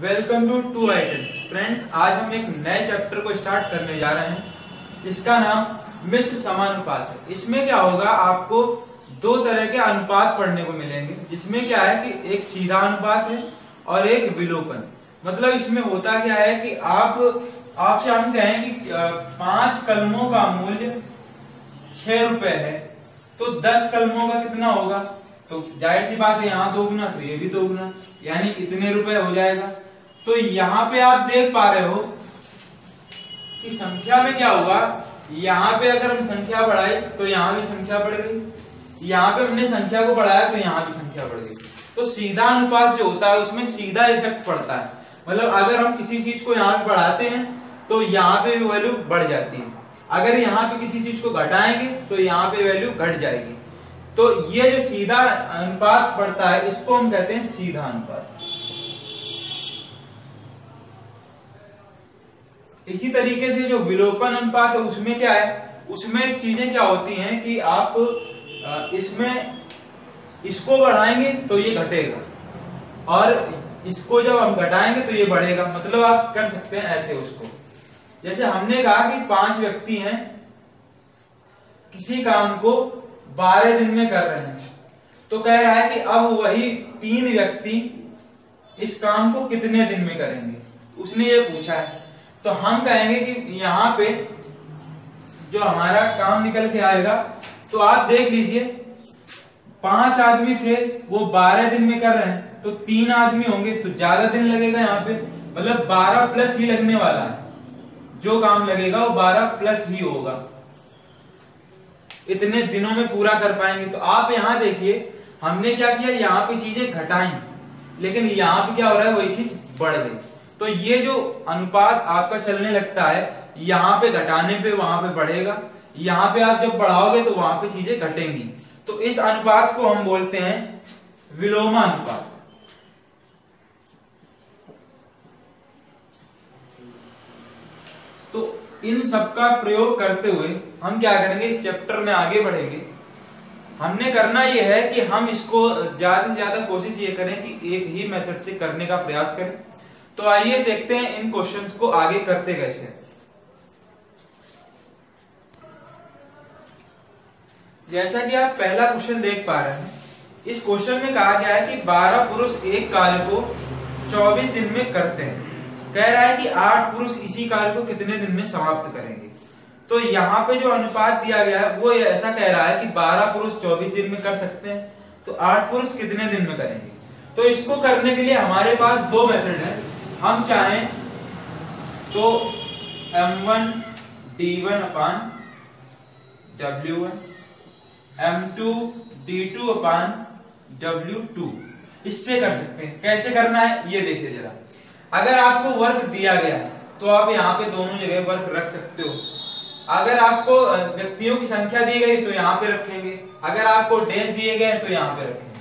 Welcome to 2IITians friends. आज हम एक नए चैप्टर को स्टार्ट करने जा रहे हैं, इसका नाम मिश्र समानुपात है। इसमें क्या होगा, आपको दो तरह के अनुपात पढ़ने को मिलेंगे, जिसमें क्या है कि एक सीधा अनुपात है और एक विलोपन। मतलब इसमें होता क्या है कि आपसे हम कहें कि 5 कलमों का मूल्य 6 रुपए है, तो 10 कलमों का कितना होगा, तो जाहिर सी बात है यहाँ 2 गुना तो ये भी 2 गुना, यानी इतने रुपए हो जाएगा। तो यहाँ पे आप देख पा रहे हो कि संख्या में क्या हुआ, यहाँ पे अगर हम संख्या बढ़ाई तो यहाँ भी संख्या बढ़ गई, यहाँ पे हमने संख्या को बढ़ाया तो यहाँ भी संख्या बढ़ गई। तो सीधा अनुपात जो होता है उसमें सीधा इफेक्ट पड़ता है, मतलब अगर हम किसी चीज को यहाँ पे बढ़ाते हैं तो यहाँ पे भी वैल्यू बढ़ जाती है, अगर यहाँ पे किसी चीज को घटाएंगे तो यहाँ पे वैल्यू घट जाएगी। तो ये जो सीधा अनुपात पड़ता है इसको हम कहते हैं सीधा अनुपात। इसी तरीके से जो विलोपन अनुपात है उसमें क्या है, उसमें चीजें क्या होती हैं कि आप इसमें इसको बढ़ाएंगे तो ये घटेगा और इसको जब हम घटाएंगे तो ये बढ़ेगा। मतलब आप कर सकते हैं ऐसे उसको, जैसे हमने कहा कि 5 व्यक्ति हैं, किसी काम को 12 दिन में कर रहे हैं, तो कह रहा है कि अब वही 3 व्यक्ति इस काम को कितने दिन में करेंगे, उसने ये पूछा है। तो हम कहेंगे कि यहाँ पे जो हमारा काम निकल के आएगा, तो आप देख लीजिए 5 आदमी थे वो 12 दिन में कर रहे हैं, तो 3 आदमी होंगे तो ज्यादा दिन लगेगा यहाँ पे, मतलब 12+ ही लगने वाला है, जो काम लगेगा वो 12+ ही होगा, इतने दिनों में पूरा कर पाएंगे। तो आप यहाँ देखिए हमने क्या किया, यहाँ पे चीजें घटाई लेकिन यहाँ पे क्या हो रहा है वही चीज बढ़ गई। तो ये जो अनुपात आपका चलने लगता है, यहाँ पे घटाने पे वहां पे बढ़ेगा, यहाँ पे आप जब बढ़ाओगे तो वहां पे चीजें घटेंगी। तो इस अनुपात को हम बोलते हैं विलोमानुपात। तो इन सबका प्रयोग करते हुए हम क्या करेंगे, इस चैप्टर में आगे बढ़ेंगे। हमने करना यह है कि हम इसको ज्यादा से ज्यादा कोशिश ये करें कि एक ही मेथड से करने का प्रयास करें। तो आइए देखते हैं इन क्वेश्चंस को आगे करते कैसे हैं। जैसा कि आप पहला क्वेश्चन देख पा रहे हैं, इस क्वेश्चन में कहा गया है कि 12 पुरुष एक कार्य को 24 दिन में करते हैं, कह रहा है कि 8 पुरुष इसी कार्य को कितने दिन में समाप्त करेंगे। तो यहाँ पे जो अनुपात दिया गया है वो ऐसा कह रहा है कि 12 पुरुष 24 दिन में कर सकते हैं, तो 8 पुरुष कितने दिन में करेंगे। तो इसको करने के लिए हमारे पास 2 मेथड है। हम चाहें तो m1 d1/w1, m2 d2/w2, इससे कर सकते हैं। कैसे करना है ये देखिए जरा। अगर आपको वर्क दिया गया है तो आप यहाँ पे दोनों जगह वर्क रख सकते हो। अगर आपको व्यक्तियों की संख्या दी गई तो यहाँ पे रखेंगे, अगर आपको डेज दिए गए तो यहाँ पे रखेंगे।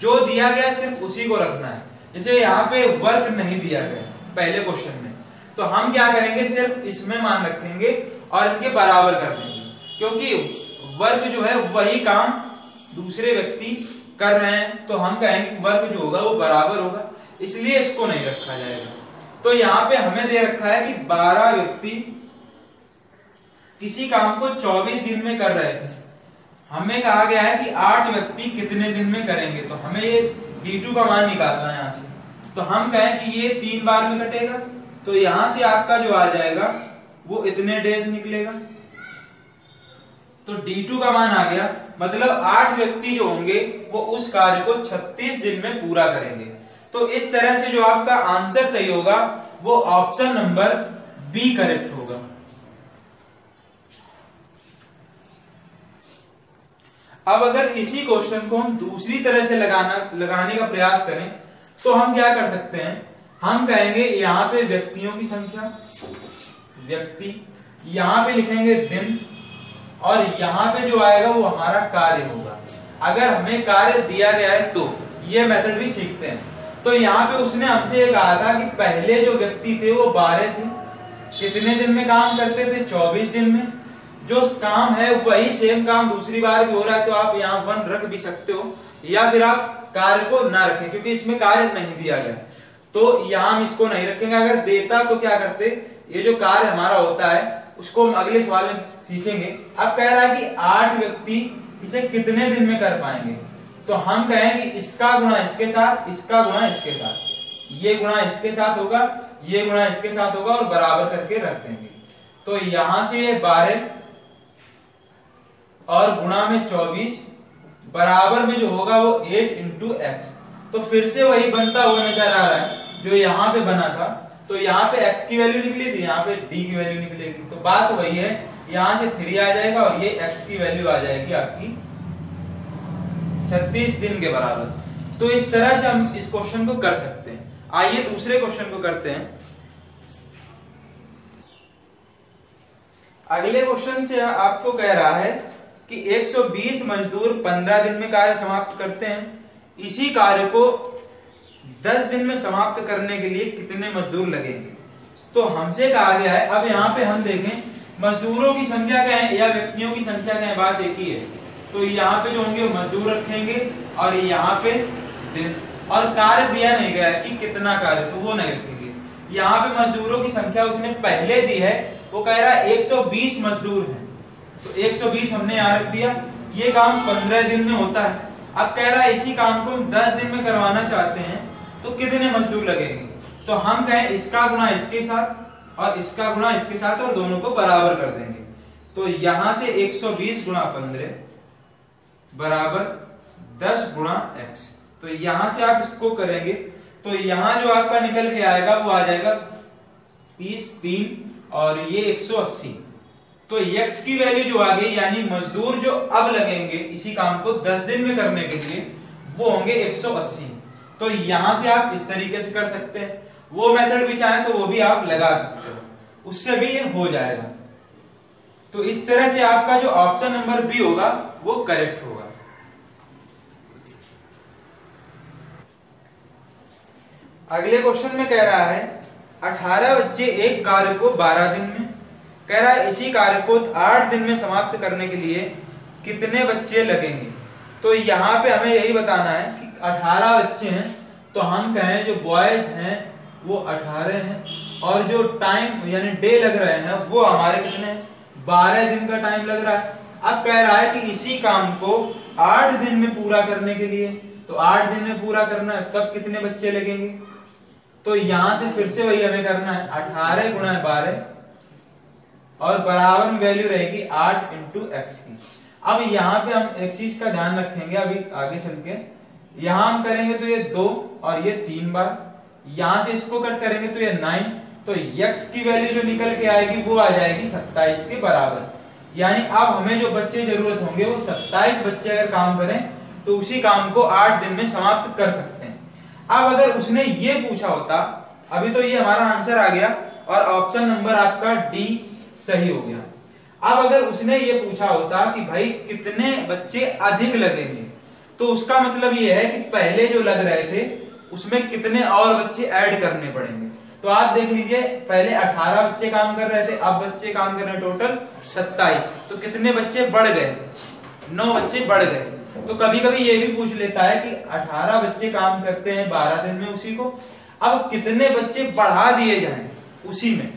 जो दिया गया सिर्फ उसी को रखना है, जैसे यहाँ पे वर्क नहीं दिया गया पहले क्वेश्चन में, तो हम क्या करेंगे सिर्फ इसमें मान रखेंगे और इनके बराबर कर देंगे, क्योंकि वर्क जो है वही काम दूसरे व्यक्ति कर रहे हैं, तो हम कहेंगे वर्क जो होगा वो बराबर होगा, इसलिए इसको नहीं रखा जाएगा। तो यहाँ पे हमें दे रखा है कि 12 व्यक्ति किसी काम को 24 दिन में कर रहे थे, हमें कहा गया है कि 8 व्यक्ति कितने दिन में करेंगे। तो हमें ये d2 का मान निकालना है यहाँ से, तो हम कहें कि ये 3 बार में कटेगा, तो यहाँ से आपका जो आ जाएगा वो इतने डेज निकलेगा। तो d2 का मान आ गया, मतलब 8 व्यक्ति जो होंगे वो उस कार्य को 36 दिन में पूरा करेंगे। तो इस तरह से जो आपका आंसर सही होगा वो ऑप्शन नंबर B करेक्ट होगा। अब अगर इसी क्वेश्चन को हम दूसरी तरह से लगाने का प्रयास करें तो हम क्या कर सकते हैं, हम कहेंगे यहाँ पे व्यक्तियों की संख्या व्यक्ति, यहाँ पे लिखेंगे दिन, और यहाँ पे जो आएगा वो हमारा कार्य होगा। अगर हमें कार्य दिया गया है तो ये मेथड भी सीखते हैं। तो यहाँ पे उसने हमसे ये कहा था कि पहले जो व्यक्ति थे वो 12 थे, कितने दिन में काम करते थे, 24 दिन में। जो काम है वही सेम काम दूसरी बार भी हो रहा है, तो आप यहाँ 1 रख भी सकते हो, या फिर आप कार्य को ना रखें क्योंकि इसमें कार्य नहीं दिया गया। तो यहां हम इसको नहीं रखेंगे। अगर देता तो क्या करते, ये जो कार्य हमारा होता है उसको हम अगले सवाल में सीखेंगे। अब कह रहा है कि 8 व्यक्ति इसे कितने दिन में कर पाएंगे, तो हम कहेंगे इसका गुणा इसके साथ, इसका गुणा इसके साथ, ये गुणा इसके साथ होगा, ये गुणा इसके साथ होगा और बराबर करके रख देंगे। तो यहां से 12 और गुणा में 24 बराबर में जो होगा वो 8 into x। तो फिर से वही बनता हुआ नजर आ रहा है जो यहाँ पे बना था। तो यहाँ पे x की वैल्यू निकली थी, यहाँ पे d की वैल्यू निकलेगी, तो बात वही है। यहाँ से 3 आ जाएगा और ये x की वैल्यू आ जाएगी आपकी 36 दिन के बराबर। तो इस तरह से हम इस क्वेश्चन को कर सकते हैं। आइए दूसरे क्वेश्चन को करते हैं। अगले क्वेश्चन से आपको कह रहा है कि 120 मजदूर 15 दिन में कार्य समाप्त करते हैं, इसी कार्य को 10 दिन में समाप्त करने के लिए कितने मजदूर लगेंगे। तो हमसे कहा गया है, अब यहाँ पे हम देखें मजदूरों की संख्या क्या है या व्यक्तियों की संख्या क्या है, बात एक ही है। तो यहाँ पे जो होंगे मजदूर रखेंगे और यहाँ पे दिन, और कार्य दिया नहीं गया है कि कितना कार्य, तो वो नहीं रखेंगे। यहाँ पे मजदूरों की संख्या उसने पहले दी है, वो कह रहा है 120 मजदूर है, तो 120 हमने यहाँ रख दिया। ये काम 15 दिन में होता है। अब कह रहा है इसी काम को हम 10 दिन में करवाना चाहते हैं, तो कितने मजदूर लगेंगे। तो हम कहें इसका गुणा इसके साथ और इसका गुणा इसके साथ और दोनों को बराबर कर देंगे। तो यहां से 120 गुणा 15 बराबर 10 गुणा x। तो यहां से आप इसको करेंगे तो यहां जो आपका निकल के आएगा वो आ जाएगा 33 और ये 180। तो x की वैल्यू जो आ गई, यानी मजदूर जो अब लगेंगे इसी काम को 10 दिन में करने के लिए, वो होंगे 180। तो यहां से आप इस तरीके से कर सकते हैं। वो मेथड भी चाहे तो वो भी आप लगा सकते हो, उससे भी ये हो जाएगा। तो इस तरह से आपका जो ऑप्शन नंबर बी होगा वो करेक्ट होगा। अगले क्वेश्चन में कह रहा है 18 बच्चे एक कार्य को 12 दिन में, कह रहा है इसी कार्य को 8 दिन में समाप्त करने के लिए कितने बच्चे लगेंगे। तो यहाँ पे हमें यही बताना है कि 18 बच्चे हैं, तो हम कहें जो बॉयज हैं वो 18 हैं और जो टाइम यानी डे लग रहे हैं वो हमारे कितने हैं, 12 दिन का टाइम लग रहा है। अब कह रहा है कि इसी काम को 8 दिन में पूरा करने के लिए, तो 8 दिन में पूरा करना है, तब कितने बच्चे लगेंगे। तो यहाँ से फिर से वही हमें करना है, 18 गुणा 12 और बराबर में वैल्यू रहेगी 8 into x की। अब यहाँ पे हम एक चीज का ध्यान रखेंगे अभी आगे चल के, यहाँ हम करेंगे तो ये 2 और ये 3 बार, यहाँ से इसको कट करेंगे तो ये 9। तो x की वैल्यू जो निकल के आएगी वो आ जाएगी 27 के बराबर। यानी अब हमें जो बच्चे जरूरत होंगे वो 27 बच्चे अगर काम करें तो उसी काम को 8 दिन में समाप्त कर सकते हैं। अब अगर उसने ये पूछा होता, अभी तो ये हमारा आंसर आ गया और ऑप्शन नंबर आपका डी सही हो गया। अब अगर उसने ये पूछा होता कि भाई कितने बच्चे अधिक लगेंगे, तो उसका मतलब ये है कि पहले जो लग रहे थे उसमें कितने और बच्चे ऐड करने पड़ेंगे। तो आप देख लीजिए पहले 18 बच्चे काम कर रहे थे, अब बच्चे काम कर रहे टोटल 27, तो कितने बच्चे बढ़ गए, 9 बच्चे बढ़ गए। तो कभी कभी ये भी पूछ लेता है कि 18 बच्चे काम करते हैं 12 दिन में उसी को, अब कितने बच्चे बढ़ा दिए जाए उसी में।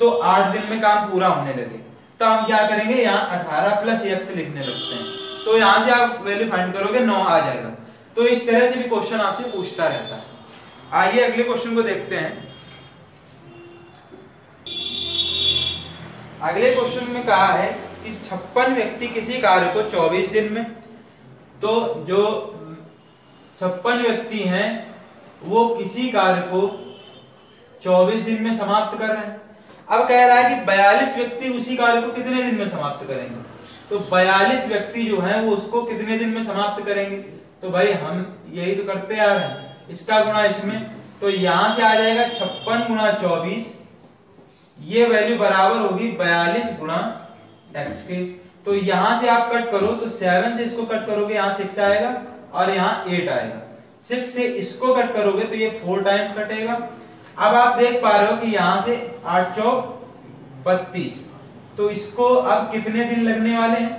तो 8 दिन में काम पूरा होने लगे, तो हम क्या करेंगे, यहाँ 18 + x लिखने लगते हैं। तो यहाँ से आप वैल्यू फाइंड करोगे, 9 आ जाएगा। तो इस तरह से भी क्वेश्चन आपसे पूछता रहता है। आइए अगले क्वेश्चन को देखते हैं। अगले क्वेश्चन में कहा है कि 56 व्यक्ति किसी कार्य को 24 दिन में, तो जो 56 व्यक्ति हैं वो किसी कार्य को 24 दिन में समाप्त कर रहे हैं। अब कह रहा है कि 42 व्यक्ति उसी कार्य को कितने दिन में समाप्त करेंगे। तो 42 व्यक्ति जो हैं वो उसको कितने दिन में समाप्त करेंगे। तो भाई हम यही तो करते आ रहे हैं, इसका गुणा इसमें, तो यहाँ से आ जाएगा 56 गुणा 24, ये वैल्यू बराबर होगी 42 गुणा x के। तो यहाँ से आप कट करो तो 7 से इसको कट करोगे, यहाँ 6 आएगा और यहाँ 8 आएगा। 6 से इसको कट करोगे तो ये 4 टाइम्स कटेगा। अब आप देख पा रहे हो कि यहाँ से 8 × 32, तो इसको अब कितने दिन लगने वाले हैं,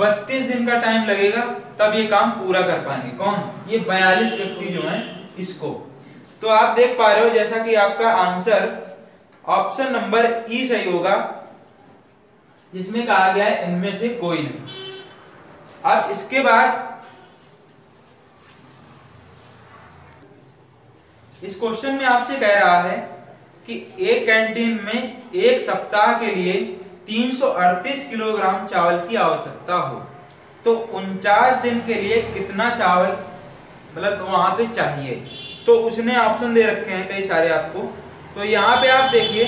32 दिन का टाइम लगेगा, तब ये काम पूरा कर पाएंगे कौन, ये 42 व्यक्ति जो हैं इसको। तो आप देख पा रहे हो जैसा कि आपका आंसर ऑप्शन नंबर ई सही होगा, जिसमें कहा गया है इनमें से कोई नहीं। अब इसके बाद इस क्वेश्चन में आपसे कह रहा है कि एक कैंटीन में एक सप्ताह के लिए 338 किलोग्राम चावल की आवश्यकता हो तो 49 दिन के लिए कितना चावल मतलब वहां पे चाहिए। तो उसने ऑप्शन दे रखे हैं कई सारे आपको। तो यहाँ पे आप देखिए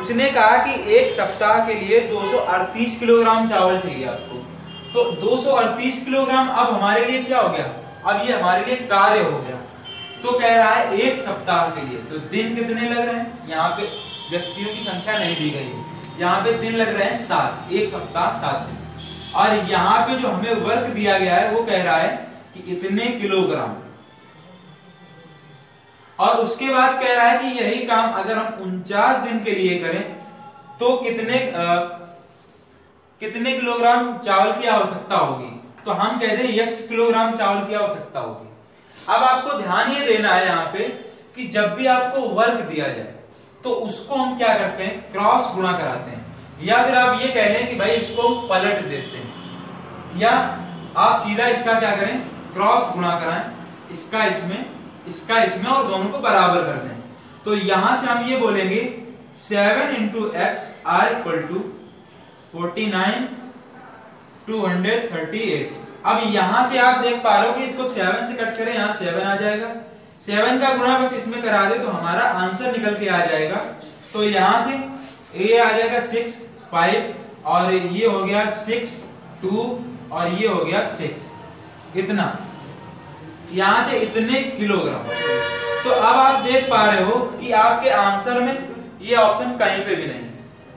उसने कहा कि एक सप्ताह के लिए 238 किलोग्राम चावल चाहिए आपको। तो 238 किलोग्राम अब हमारे लिए क्या हो गया, अब ये हमारे लिए कार्य हो गया। तो कह रहा है एक सप्ताह के लिए, तो दिन कितने लग रहे हैं, यहाँ पे व्यक्तियों की संख्या नहीं दी गई है, यहाँ पे दिन लग रहे हैं 7, एक सप्ताह 7 दिन। और यहाँ पे जो हमें वर्क दिया गया है वो कह रहा है कि इतने किलोग्राम, और उसके बाद कह रहा है कि यही काम अगर हम 49 दिन के लिए करें तो कितने किलोग्राम चावल की आवश्यकता होगी। तो हम कह दें x किलोग्राम चावल की आवश्यकता होगी। अब आपको ध्यान ये देना है यहाँ पे कि जब भी आपको वर्क दिया जाए तो उसको हम क्या करते हैं, क्रॉस गुणा कराते हैं, या फिर आप ये कह लें कि भाई इसको पलट देते हैं, या आप सीधा इसका क्या करें, क्रॉस गुणा कराएं, इसका इसमें, इसका इसमें, और दोनों को बराबर कर दें। तो यहां से हम ये बोलेंगे 7 × x = 49,238। अब यहां से आप देख पा रहे हो कि इसको 7 से कट करें, यहाँ 7 आ जाएगा, 7 का गुणा बस इसमें करा दे तो हमारा आंसर निकल के आ जाएगा। तो यहाँ से ये आ जाएगा 6, 5, और ये हो गया 6, 2, और ये हो गया 6, इतना, यहाँ से इतने किलोग्राम। तो अब आप देख पा रहे हो कि आपके आंसर में ये ऑप्शन कहीं पे भी नहीं।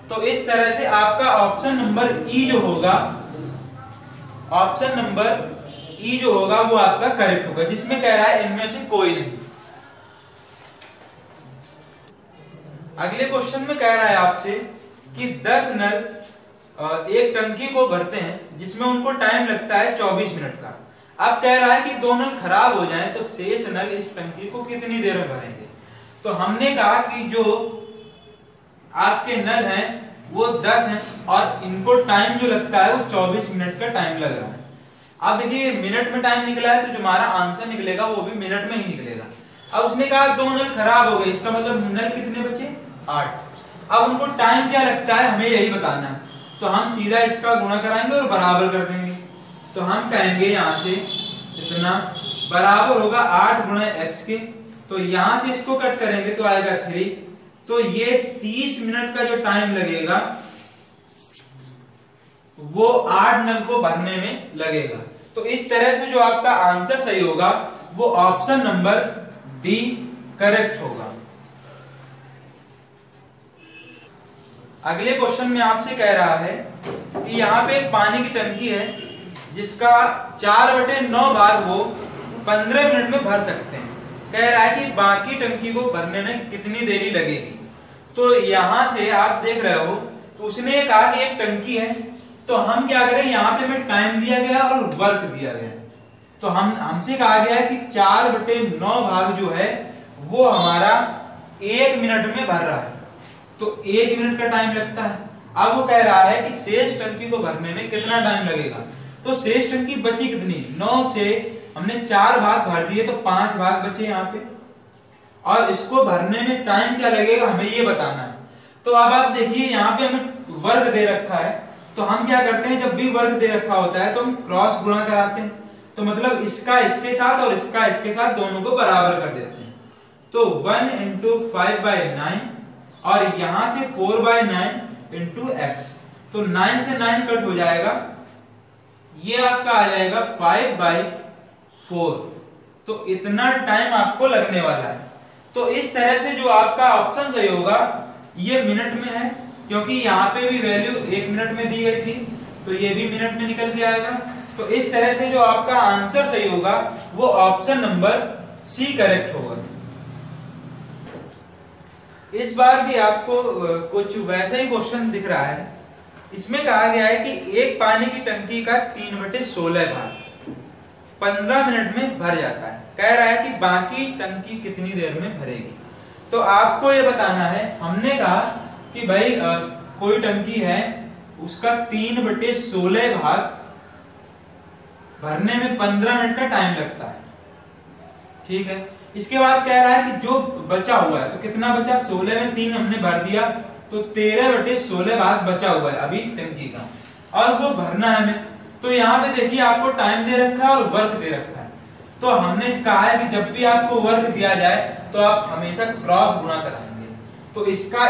तो इस तरह से आपका ऑप्शन नंबर ई जो होगा, ऑप्शन नंबर ई जो होगा वो आपका करेक्ट होगा, जिसमें कह रहा है इनमें से कोई नहीं। अगले क्वेश्चन में कह रहा है आपसे कि 10 नल एक टंकी को भरते हैं जिसमें उनको टाइम लगता है 24 मिनट का। अब कह रहा है कि 2 नल खराब हो जाएं तो शेष नल इस टंकी को कितनी देर में भरेंगे। तो हमने कहा कि जो आपके नल हैं वो 10 हैं और इनको टाइम जो लगता है वो 24 मिनट का टाइम लग रहा है। अब देखिए मिनट में टाइम निकला है तो जो हमारा आंसर निकलेगा वो भी मिनट में ही निकलेगा। अब उसने कहा 2 नल खराब हो गए, इसका मतलब नल कितने बचे, 8। अब उनको टाइम क्या लगता है हमें यही बताना है, तो हम सीधा इसका गुणा कराएंगे और बराबर कर देंगे। तो हम कहेंगे यहाँ से इतना बराबर होगा 8 × x के, तो यहाँ से इसको कट करेंगे तो आएगा 3। तो ये 30 मिनट का जो टाइम लगेगा वो 8 नल को भरने में लगेगा। तो इस तरह से जो आपका आंसर सही होगा वो ऑप्शन नंबर डी करेक्ट होगा। अगले क्वेश्चन में आपसे कह रहा है कि यहाँ पे एक पानी की टंकी है जिसका 4/9 भाग वो 15 मिनट में भर सकते हैं। कह रहा है कि बाकी टंकी को भरने में कितनी देरी लगेगी। तो यहाँ से आप देख रहे हो तो उसने कहा कि एक टंकी है, तो हम क्या करें, यहाँ पे हमें टाइम दिया गया और वर्क दिया गया, तो हम हमसे कहा गया है कि 4/9 भाग जो है वो हमारा 1 मिनट में भर रहा है, तो 1 मिनट का टाइम लगता है। अब वो कह रहा है कि शेष टंकी को भरने में कितना टाइम लगेगा। तो शेष टंकी बची कितनी, 9 से हमने 4 भाग भर दिए तो 5 भाग बचे यहाँ पे, और इसको भरने में टाइम क्या लगेगा हमें ये बताना है। तो अब आप देखिए यहाँ पे हमें वर्ग दे रखा है, तो हम क्या करते हैं, जब भी वर्ग दे रखा होता है तो हम क्रॉस गुणा कराते हैं, तो मतलब इसका इसके साथ और इसका इसके साथ दोनों को बराबर कर देते हैं। तो 1 × 5/9, और यहाँ से 4/9 × x, तो 9 से 9 कट हो जाएगा, ये आपका आ जाएगा 5/4। तो इतना टाइम आपको लगने वाला है। तो इस तरह से जो आपका ऑप्शन सही होगा ये मिनट में है, क्योंकि यहाँ पे भी वैल्यू 1 मिनट में दी गई थी, तो ये भी मिनट में निकल के आएगा। तो इस तरह से जो आपका आंसर सही होगा वो ऑप्शन नंबर सी करेक्ट होगा। इस बार भी आपको कुछ वैसा ही क्वेश्चन दिख रहा है, इसमें कहा गया है कि एक पानी की टंकी का 3/16 भाग 15 मिनट में भर जाता है। कह रहा है कि बाकी टंकी कितनी देर में भरेगी, तो आपको ये बताना है। हमने कहा कि भाई कोई टंकी है, उसका 3/16 भाग भरने में 15 मिनट का टाइम लगता है, ठीक है। इसके बाद कह रहा है कि जो बचा हुआ है, तो कितना बचा, 16 में 3 हमने भर दिया तो 13/16 भाग बचा हुआ है अभी टंकी का, और वो भरना है हमें। तो यहाँ पे देखिए आपको टाइम दे रखा है और वर्क दे रखा है। तो हमने कहा है कि जब भी आपको वर्क दिया जाए तो आप हमेशा क्रॉस गुणा कराएंगे, तो इसका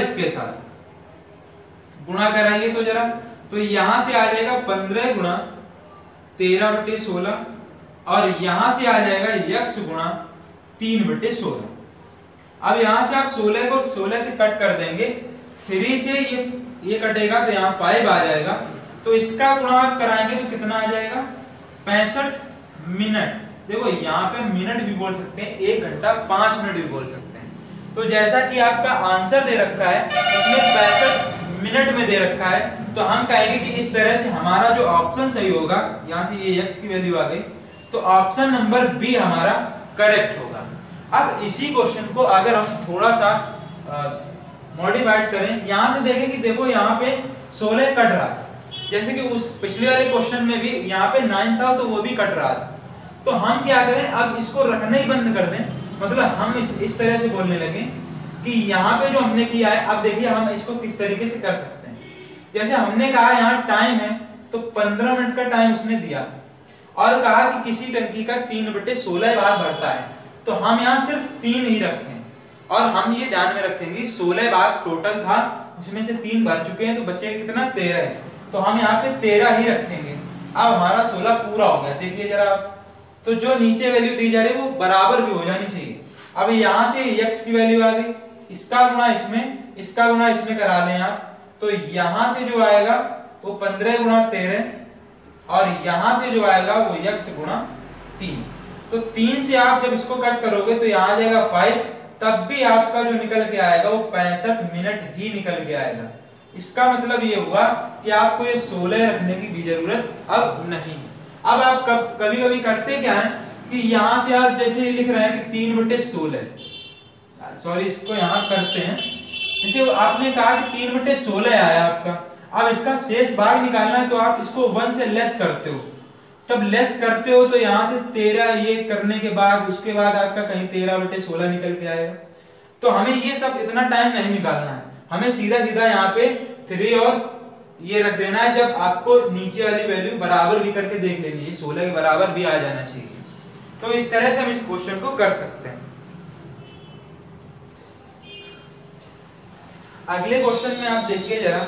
इसके साथ गुणा कराइए। तो जरा तो यहां से आ जाएगा 15 गुणा 13/16 और यहां से आ जाएगा यक्ष गुणा 3/16। अब यहां से आप 16 को 16 से कट कर देंगे, 3 से ये कटेगा तो यहाँ 5 आ जाएगा। तो इसका गुणा आप कराएंगे तो कितना आ जाएगा, 65 मिनट। देखो यहाँ पे मिनट भी बोल सकते हैं, 1 घंटा 5 मिनट भी बोल सकते हैं। तो जैसा कि आपका आंसर दे रखा है उसमें 65 मिनट में दे रखा है, तो हम कहेंगे कि इस तरह से हमारा जो ऑप्शन सही होगा, यहाँ से ये x की वैल्यू आ गई, तो ऑप्शन नंबर B हमारा करेक्ट होगा। अब इसी क्वेश्चन को अगर हम थोड़ा सा मॉडिफाइड करें, यहाँ से देखें कि देखो यहाँ पे 16 कट रहा है, जैसे कि उस पिछले वाले क्वेश्चन में भी यहाँ पे 9 था तो वो भी कट रहा था। तो हम क्या करें, अब इसको रखना ही बंद कर दें। मतलब हम इस तरह से बोलने लगे कि यहाँ पे जो हमने किया है, अब देखिए हम इसको किस तरीके से कर सकते हैं। जैसे हमने कहा यहाँ टाइम है, तो 15 मिनट का टाइम उसने दिया और कहा कि किसी टंकी का 3/16 बार भरता है, तो हम यहाँ सिर्फ 3 ही रखें और हम ये ध्यान में रखेंगे 16 भाग टोटल था, उसमें से 3 भर चुके हैं तो बचे कितना, 13 है, तो हम यहाँ पे 13 ही रखेंगे। अब हमारा 16 पूरा हो गया। देखिए जरा, तो जो नीचे वैल्यू दी जा रही है वो बराबर भी हो जानी चाहिए। अब यहाँ से x की वैल्यू आ गई, इसका गुणा इसमें, इसका गुणा इसमें करा लें आप, तो यहाँ से जो आएगा वो 15 गुणा 13 और यहाँ से जो आएगा वो x गुणा 3। तो 3 से आप जब इसको कट करोगे तो यहाँ आ जाएगा 5, तब भी आपका जो निकल के आएगा वो 65 मिनट ही निकल के आएगा। इसका मतलब ये हुआ कि आपको ये 16 रखने की भी जरूरत अब नहीं। अब आप कभी-कभी करते क्या है कि यहाँ से आप जैसे लिख रहे हैं कि 3/16, सॉरी इसको यहाँ करते हैं, जैसे आपने कहा कि 3/16 आया आपका, अब इसका शेष भाग निकालना है तो आप इसको 1 से लेस करते हो। तब लेस करते हो तो यहाँ से 13 ये करने के बाद उसके बाद आपका कहीं 13/16 निकल के आएगा। तो हमें ये सब इतना टाइम नहीं निकालना है, हमें सीधा सीधा यहाँ पे 3 और ये रख देना है। जब आपको नीचे वाली वैल्यू बराबर भी करके देख लेनी है, 16 के बराबर भी आ जाना चाहिए। तो इस तरह से हम इस क्वेश्चन को कर सकते हैं। अगले क्वेश्चन में आप देखिए जरा,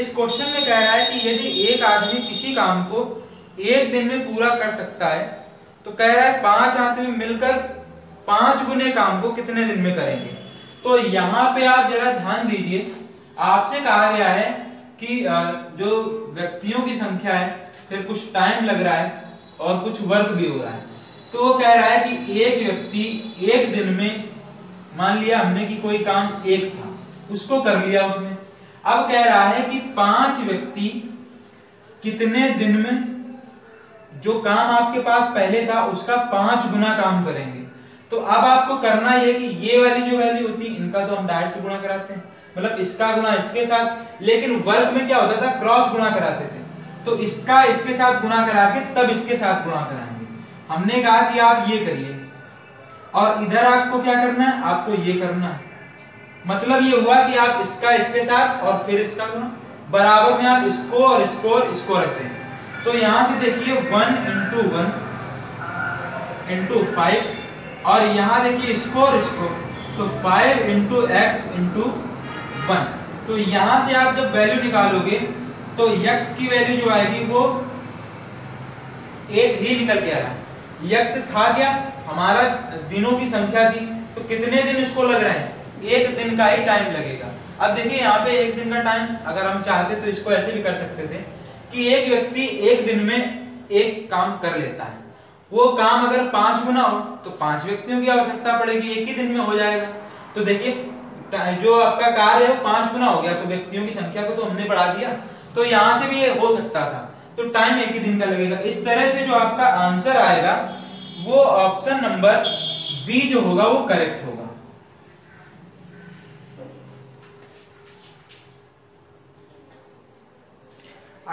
इस क्वेश्चन में कह रहा है कि यदि एक आदमी किसी काम को 1 दिन में पूरा कर सकता है, तो कह रहा है 5 आदमी मिलकर 5 गुने काम को कितने दिन में करेंगे। तो यहाँ पे आप जरा ध्यान दीजिए, आपसे कहा गया है कि जो व्यक्तियों की संख्या है, फिर कुछ टाइम लग रहा है और कुछ वर्क भी हो रहा है। तो वो कह रहा है कि एक व्यक्ति 1 दिन में, मान लिया हमने कि कोई काम 1 था उसको कर लिया उसने, अब कह रहा है कि 5 व्यक्ति कितने दिन में, जो काम आपके पास पहले था उसका 5 गुना काम करेंगे। तो अब आपको करना है कि ये वाली जो वैल्यू होती है इनका तो हम डायरेक्ट गुणा कराते हैं, मतलब इसका गुणा इसके साथ, लेकिन वर्क में क्या होता था, क्रॉस गुणा कराते थे। तो इसका इसके साथ गुणा करा के तब इसके साथ गुणा कराएंगे। हमने कहा कि आप ये करिए और इधर आपको क्या करना है, आपको ये करना है। मतलब ये हुआ कि आप इसका इसके साथ और फिर इसका गुणा, बराबर में आप इसको और इसको और इसको रखते हैं। तो यहाँ से देखिए 1 × 1 × 5 और यहाँ देखिए इसको और इसको, तो 5 × x × 1। तो यहाँ से आप जब वैल्यू निकालोगे तो x की वैल्यू जो आएगी वो 1 ही निकल के आया। x था क्या हमारा, दिनों की संख्या थी, तो कितने दिन इसको लग रहे हैं, 1 दिन का ही टाइम लगेगा। अब देखिए यहाँ पे 1 दिन का टाइम, अगर हम चाहते तो इसको ऐसे भी कर सकते थे कि एक व्यक्ति 1 दिन में 1 काम कर लेता है। वो काम अगर 5 गुना हो तो 5 व्यक्तियों की आवश्यकता पड़ेगी, 1 ही दिन में हो जाएगा। तो देखिए जो आपका कार्य है 5 गुना हो गया, तो व्यक्तियों की संख्या को तो हमने बढ़ा दिया। तो यहाँ से भी ये हो सकता था, तो टाइम एक ही दिन का लगेगा। इस तरह से जो आपका आंसर आएगा वो ऑप्शन नंबर बी जो होगा वो करेक्ट होगा।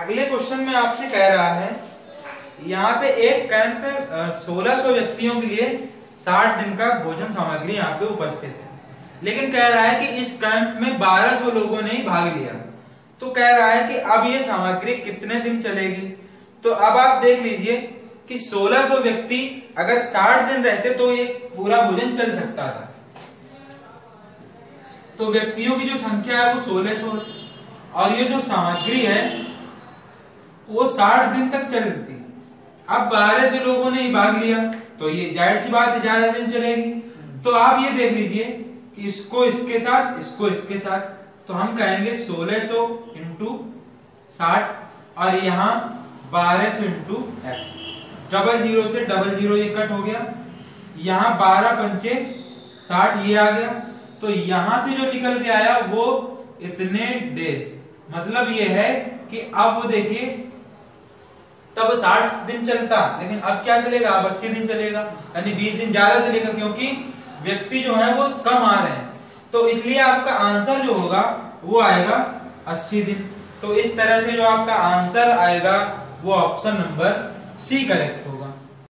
अगले क्वेश्चन में आपसे कह रहा है यहाँ पे एक कैंप 1600 व्यक्तियों के लिए 60 दिन का भोजन सामग्री यहाँ पे उपस्थित है, लेकिन कह रहा है कि इस कैंप में 1200 लोगों ने ही भाग लिया। तो कह रहा है कि अब ये सामग्री कितने दिन चलेगी। तो अब आप देख लीजिए कि 1600 व्यक्ति अगर 60 दिन रहते तो ये पूरा भोजन चल सकता था। तो व्यक्तियों की जो संख्या है वो 1600 और ये जो सामग्री है वो 60 दिन तक चलती। अब 1200 लोगों ने भाग लिया तो ये जाहिर सी बात है ज्यादा दिन चलेगी। तो आप ये देख लीजिए कि इसको इसके साथ, इसको इसके साथ, तो हम कहेंगे 1600 इंटू 60 और यहाँ 1200 इंटू एक्स। 00 से 00 ये कट हो गया, यहाँ 12 पंचे 60 ये आ गया। तो यहाँ से जो निकल के आया वो इतने डेज, मतलब ये है कि अब वो देखिए तब 60 दिन चलता, लेकिन अब क्या चलेगा, अब 80 दिन चलेगा, यानी 20 दिन ज्यादा चलेगा क्योंकि व्यक्ति जो है वो कम आ रहे हैं। तो इसलिए आपका आंसर जो होगा वो आएगा 80 दिन। तो इस तरह से जो आपका आंसर आएगा वो ऑप्शन नंबर सी करेक्ट होगा।